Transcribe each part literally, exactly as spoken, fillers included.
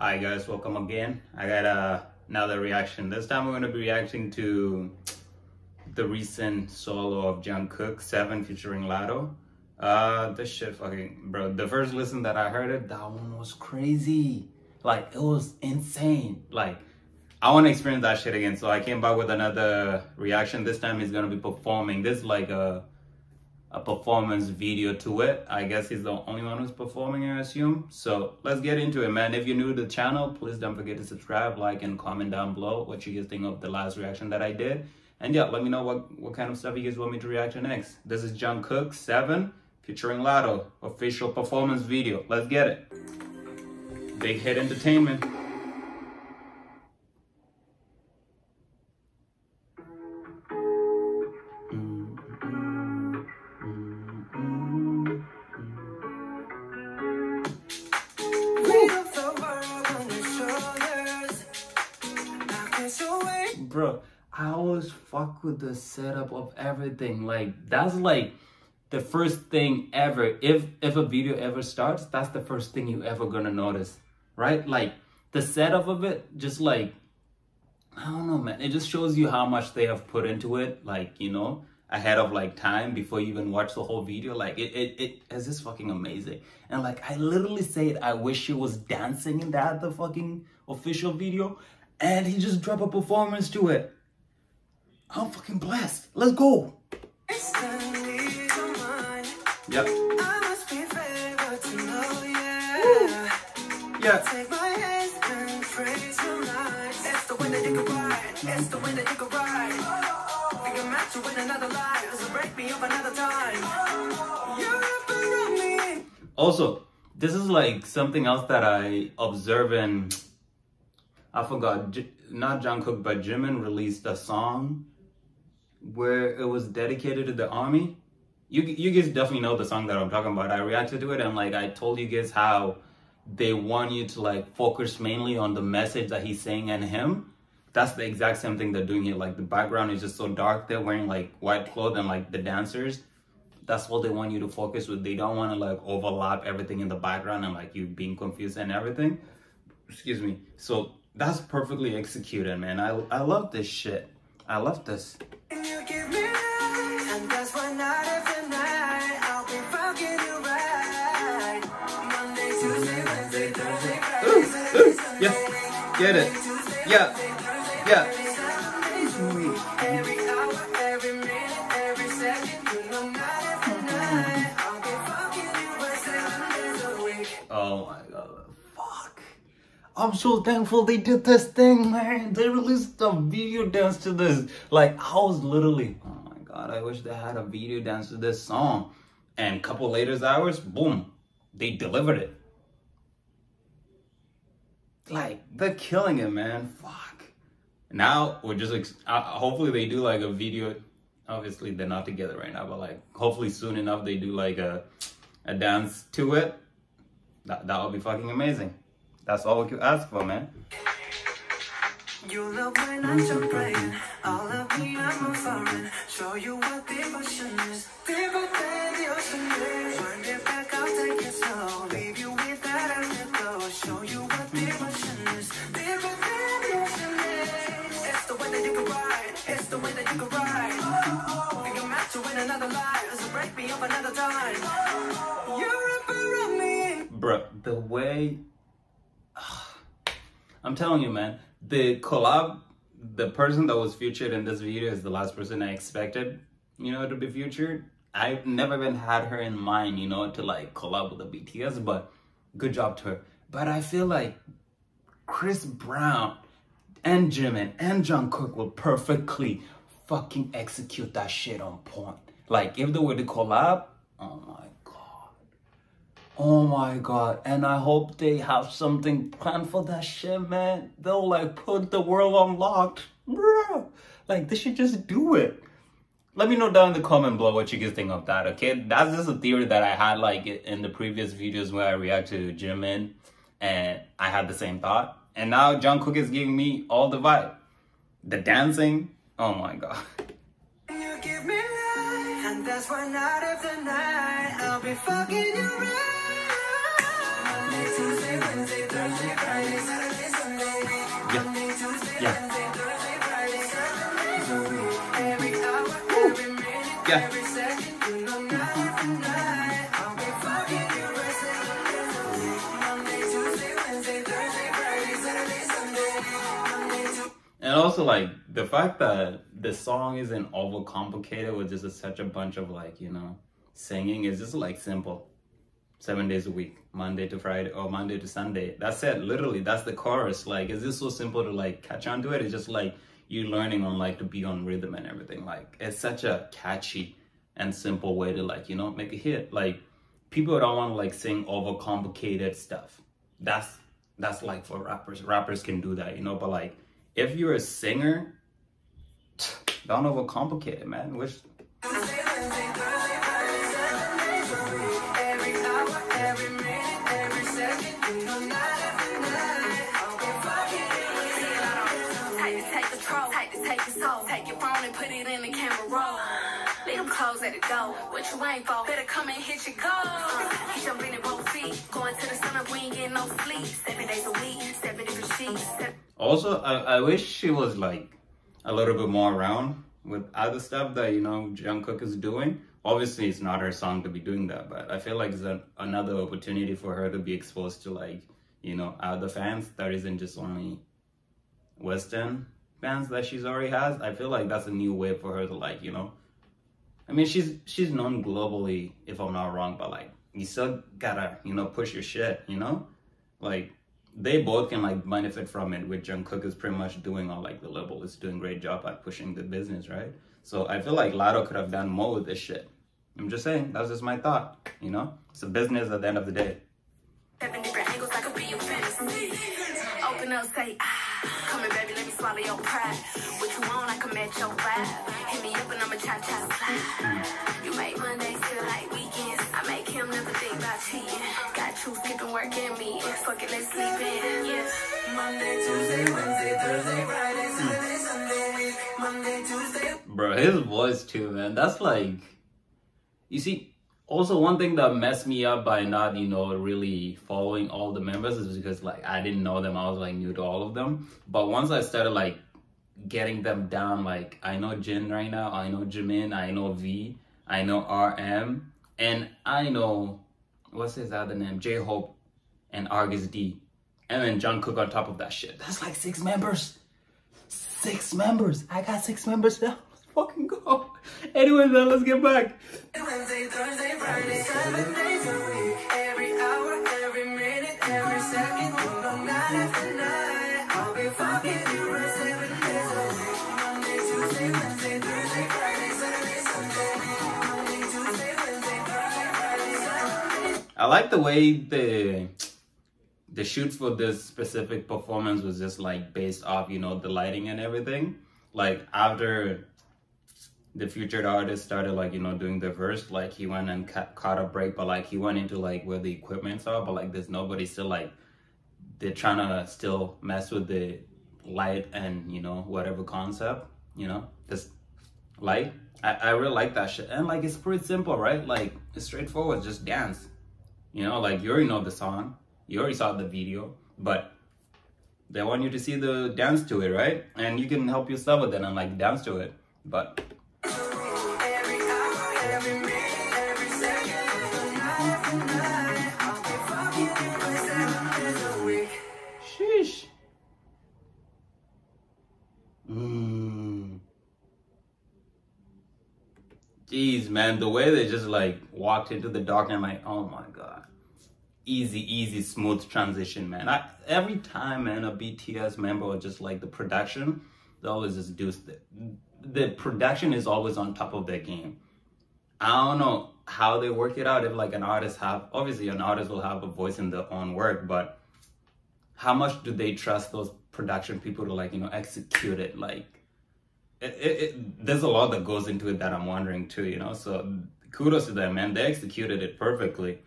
Hi guys, welcome again. I got uh, another reaction. This time we're going to be reacting to the recent solo of Jungkook, seven featuring Latto. Uh, this shit fucking, bro, the first listen that I heard it, that one was crazy. Like, it was insane. Like, I want to experience that shit again. So I came back with another reaction. This time he's going to be performing. This is like a, a performance video to it. I guess he's the only one who's performing, I assume. So let's get into it, man. If you're new to the channel, please don't forget to subscribe, like, and comment down below what you guys think of the last reaction that I did. And yeah, let me know what, what kind of stuff you guys want me to react to next. This is Jungkook seven featuring Latto, official performance video. Let's get it. Big Hit Entertainment. Bro, I always fuck with the setup of everything. Like, that's like the first thing ever. If if a video ever starts, that's the first thing you ever gonna notice, right? Like, the setup of it, just like, I don't know, man. It just shows you how much they have put into it, like, you know, ahead of like time before you even watch the whole video. Like, it it, it is just fucking amazing. And like, I literally said, I wish she was dancing in that the fucking official video. And he just dropped a performance to it. I'm fucking blessed. Let's go. Yep. I must be favored to know, yeah. Yeah. Take my hands and pray tonight. It's the wind that you could ride. It's the wind that you could ride. I can match you with another life. So break me up another time. You're around me. Also, this is like something else that I observe in... I forgot, not Jungkook, but Jimin released a song where it was dedicated to the army. You you guys definitely know the song that I'm talking about. I reacted to it and like I told you guys how they want you to like focus mainly on the message that he's saying and him. That's the exact same thing they're doing here. Like the background is just so dark. They're wearing like white clothes and like the dancers. That's what they want you to focus with. They don't want to like overlap everything in the background and like you being confused and everything. Excuse me. So... that's perfectly executed, man. I I love this shit. I love this. Ooh, ooh, yeah, get it. Yeah, yeah. Oh my God. I'm so thankful they did this thing, man. They released a video dance to this. Like, I was literally, oh my God, I wish they had a video dance to this song. And a couple later hours, boom, they delivered it. Like, they're killing it, man. Fuck. Now, we're just, uh, hopefully they do like a video. Obviously, they're not together right now, but like, hopefully soon enough, they do like a, a dance to it. That, that would be fucking amazing. That's all we could ask for, man. You love when I'm jumping. All of me, I'm a foreign. Show you what devotion is. Deeper than the ocean is. Turn it back, I'll take it slow. Leave you with that after glow. Show you what devotion is. Deeper than the ocean is. It's the way that you can ride. It's the way that you can ride. Oh, oh. We can match you in another life. So break me up another time. Oh, oh. You're up around me. Bruh, the way... I'm telling you, man, the collab, the person that was featured in this video is the last person I expected, you know, to be featured. I've never even had her in mind, you know, to like collab with the B T S, but good job to her. But I feel like Chris Brown and Jimin and Jungkook will perfectly fucking execute that shit on point. Like, if they were to collab, oh my Oh my God, and I hope they have something planned for that shit, man. They'll like put the world on lock. Bro, like they should just do it. Let me know down in the comment below what you guys think of that, okay? That's just a theory that I had like in the previous videos where I reacted to Jimin and I had the same thought. And now Jungkook is giving me all the vibe. The dancing, oh my God. You give me life, and that's why night after night, I'll be fucking you right. Tuesday, Wednesday, Thursday. Yeah. Yeah. Woo. Yeah. And also, like, the fact that the song isn't overcomplicated with just a, such a bunch of, like, you know, singing is just, like, simple. Seven days a week, Monday to Friday, or Monday to Sunday. That's it, literally, that's the chorus. Like, it's just so simple to, like, catch on to it. It's just, like, you learning on, like, to be on rhythm and everything. Like, it's such a catchy and simple way to, like, you know, make a hit. Like, people don't want to, like, sing overcomplicated stuff. That's, that's, like, for rappers. Rappers can do that, you know, but, like, if you're a singer, don't overcomplicate it, man. Which... Close at the door, what you ain't for, better come and hit your goal. He jumping in both feet, going to the summer, we ain't getting no sleep. Seven days a week, seven different sheets. Also, I, I wish she was like a little bit more around with other stuff that, you know, Jungkook is doing. Obviously, it's not her song to be doing that, but I feel like it's a, another opportunity for her to be exposed to, like, you know, other fans that isn't just only Western fans that she's already has. I feel like that's a new way for her to, like, you know, I mean, she's she's known globally, if I'm not wrong, but, like, you still gotta, you know, push your shit, you know? Like, they both can, like, benefit from it, which Jungkook is pretty much doing, or, like, the label is doing a great job at pushing the business, right? So I feel like Latto could have done more with this shit. I'm just saying, that's just my thought, you know? It's a business at the end of the day. Seven different angles, I could be your fantasy. Open up, say, ah, come here, baby, let me swallow your pride. What you want, I can match your vibe. Hit me up and I'ma try to slide. You make Mondays feel like weekends. I make him never think about cheating. Got you skipping work and me. Fuck it, let's sleep in. Yeah. Monday, Tuesday, Wednesday, Thursday, Friday, Saturday, Sunday, week. Monday, Tuesday. Bro, his voice too, man. That's like, you see. Also, one thing that messed me up by not, you know, really following all the members is because, like, I didn't know them. I was, like, new to all of them. But once I started, like, getting them down, like, I know Jin right now, I know Jimin, I know V, I know R M, and I know, what's his other name? J-Hope and Agust D. And then Jungkook on top of that shit. That's, like, six members. Six members. I got six members now. Fucking go. Anyway, then let's get back. Wednesday, Thursday, Friday, seven days a week. Every hour, every minute, every second, no night after night. I'll be fucking you for seven days a week. Monday, Tuesday, Wednesday, Thursday, Friday, Saturday, Sunday. Monday, Tuesday, Wednesday, Thursday, Friday, Saturday. I like the way the the shoot for this specific performance was just, like, based off, you know, the lighting and everything. Like, after the featured artist started, like, you know, doing the verse, like, he went and ca caught a break, but, like, he went into, like, where the equipments are, but, like, there's nobody still, like, they're trying to still mess with the light and, you know, whatever concept, you know, this light. I, I really like that shit. And, like, it's pretty simple, right? Like, it's straightforward, just dance, you know? Like, you already know the song, you already saw the video, but they want you to see the dance to it, right? And you can help yourself with it and, like, dance to it, but... Sheesh. Mm. Jeez, man, the way they just, like, walked into the dark, and I'm like, oh my god, easy, easy, smooth transition, man. I, every time, man, a B T S member or just, like, the production, they always just do the, the production is always on top of their game. I don't know how they work it out. If, like, an artist have, obviously an artist will have a voice in their own work, but how much do they trust those production people to, like, you know, execute it? Like, it, it, it, there's a lot that goes into it that I'm wondering too, you know? So kudos to them, man. They executed it perfectly.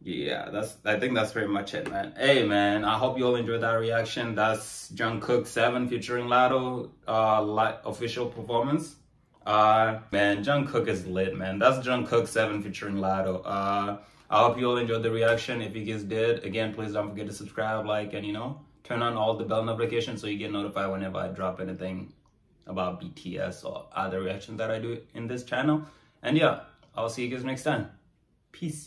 Yeah, that's, I think that's pretty much it, man. Hey, man, I hope you all enjoyed that reaction. That's Jungkook seven featuring Latto, uh, light official performance. Uh, man, Jungkook is lit, man. That's Jungkook seven featuring Latto. Uh, I hope you all enjoyed the reaction. If you guys did, again, please don't forget to subscribe, like, and you know, turn on all the bell notifications so you get notified whenever I drop anything about B T S or other reactions that I do in this channel. And yeah, I'll see you guys next time. Peace.